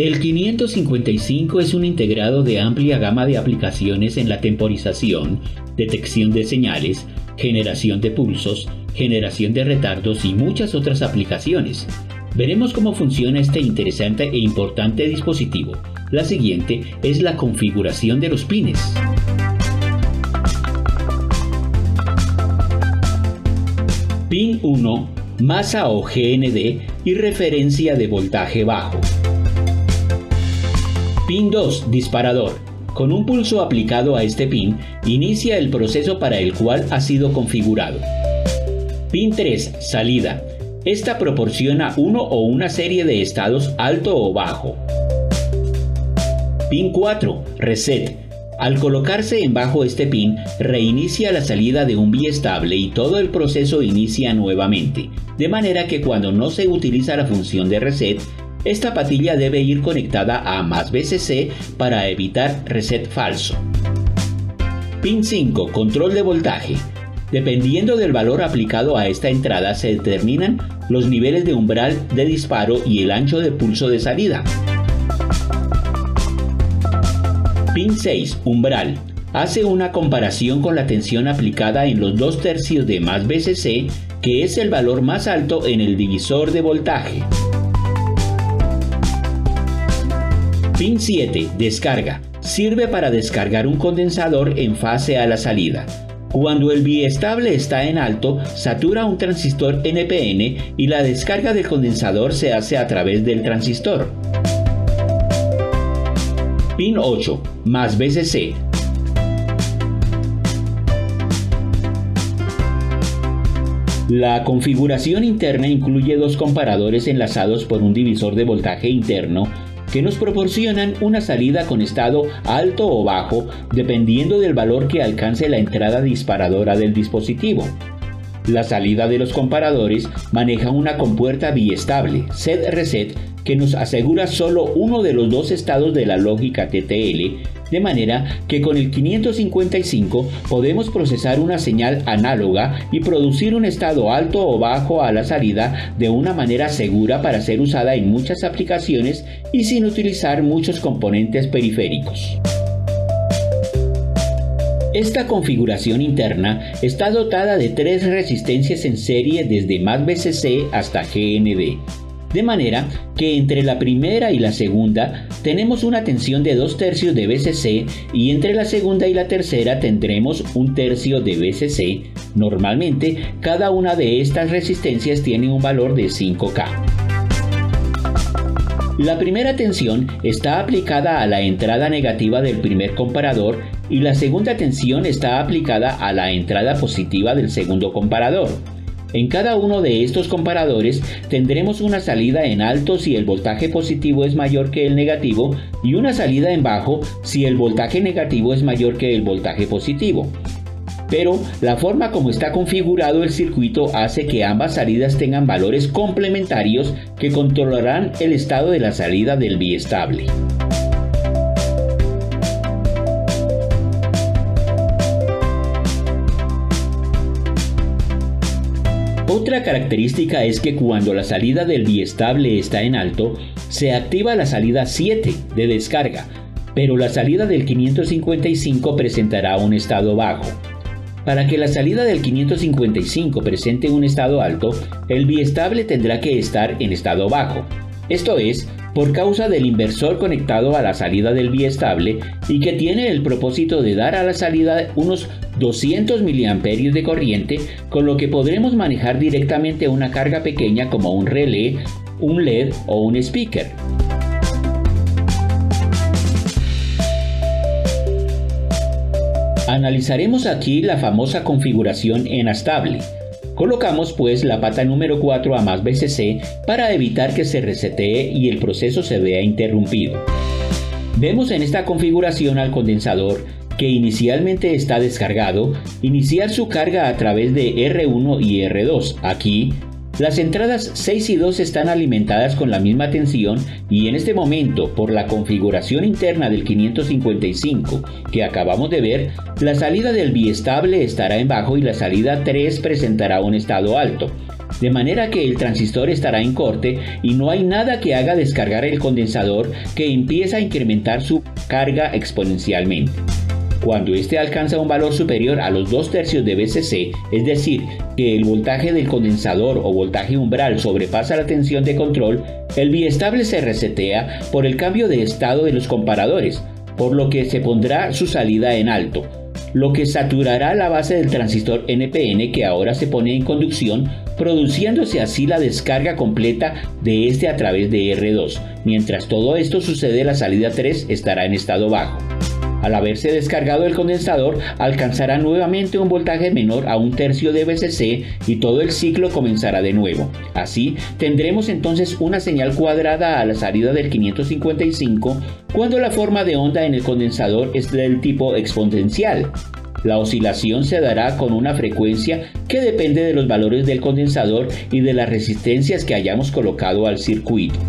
El 555 es un integrado de amplia gama de aplicaciones en la temporización, detección de señales, generación de pulsos, generación de retardos y muchas otras aplicaciones. Veremos cómo funciona este interesante e importante dispositivo. La siguiente es la configuración de los pines. Pin 1, masa o GND y referencia de voltaje bajo. Pin 2, disparador. Con un pulso aplicado a este pin, inicia el proceso para el cual ha sido configurado. Pin 3, salida. Esta proporciona uno o una serie de estados alto o bajo. Pin 4, reset. Al colocarse en bajo este pin, reinicia la salida de un biestable y todo el proceso inicia nuevamente, de manera que cuando no se utiliza la función de reset, esta patilla debe ir conectada a más VCC para evitar reset falso. Pin 5, control de voltaje. Dependiendo del valor aplicado a esta entrada se determinan los niveles de umbral de disparo y el ancho de pulso de salida. Pin 6, umbral. Hace una comparación con la tensión aplicada en los 2/3 de más VCC, que es el valor más alto en el divisor de voltaje. Pin 7, descarga. Sirve para descargar un condensador en fase a la salida. Cuando el biestable está en alto, satura un transistor NPN y la descarga del condensador se hace a través del transistor. Pin 8, más VCC. La configuración interna incluye dos comparadores enlazados por un divisor de voltaje interno que nos proporcionan una salida con estado alto o bajo dependiendo del valor que alcance la entrada disparadora del dispositivo. La salida de los comparadores maneja una compuerta biestable, set-reset, que nos asegura solo uno de los dos estados de la lógica TTL, de manera que con el 555 podemos procesar una señal análoga y producir un estado alto o bajo a la salida de una manera segura para ser usada en muchas aplicaciones y sin utilizar muchos componentes periféricos. Esta configuración interna está dotada de 3 resistencias en serie desde más VCC hasta GND, de manera que entre la primera y la segunda tenemos una tensión de 2/3 de VCC y entre la segunda y la tercera tendremos 1/3 de VCC. Normalmente, cada una de estas resistencias tiene un valor de 5K. La primera tensión está aplicada a la entrada negativa del primer comparador y la segunda tensión está aplicada a la entrada positiva del segundo comparador. En cada uno de estos comparadores tendremos una salida en alto si el voltaje positivo es mayor que el negativo y una salida en bajo si el voltaje negativo es mayor que el voltaje positivo. Pero la forma como está configurado el circuito hace que ambas salidas tengan valores complementarios que controlarán el estado de la salida del biestable. Otra característica es que cuando la salida del biestable está en alto, se activa la salida 7 de descarga, pero la salida del 555 presentará un estado bajo. Para que la salida del 555 presente un estado alto, el biestable tendrá que estar en estado bajo. Esto es, por causa del inversor conectado a la salida del biestable y que tiene el propósito de dar a la salida unos 200 mA de corriente, con lo que podremos manejar directamente una carga pequeña como un relé, un LED o un speaker. Analizaremos aquí la famosa configuración enastable. Colocamos pues la pata número 4 a más VCC para evitar que se resetee y el proceso se vea interrumpido. Vemos en esta configuración al condensador, que inicialmente está descargado, iniciar su carga a través de R1 y R2. Aquí, las entradas 6 y 2 están alimentadas con la misma tensión y en este momento, por la configuración interna del 555 que acabamos de ver, la salida del biestable estará en bajo y la salida 3 presentará un estado alto. de manera que el transistor estará en corte y no hay nada que haga descargar el condensador, que empieza a incrementar su carga exponencialmente. Cuando este alcanza un valor superior a los 2/3 de VCC, es decir, que el voltaje del condensador o voltaje umbral sobrepasa la tensión de control, el biestable se resetea por el cambio de estado de los comparadores, por lo que se pondrá su salida en alto, lo que saturará la base del transistor NPN, que ahora se pone en conducción, produciéndose así la descarga completa de este a través de R2. Mientras todo esto sucede, la salida 3 estará en estado bajo. Al haberse descargado el condensador, alcanzará nuevamente un voltaje menor a 1/3 de VCC y todo el ciclo comenzará de nuevo. Así, tendremos entonces una señal cuadrada a la salida del 555 cuando la forma de onda en el condensador es del tipo exponencial. La oscilación se dará con una frecuencia que depende de los valores del condensador y de las resistencias que hayamos colocado al circuito.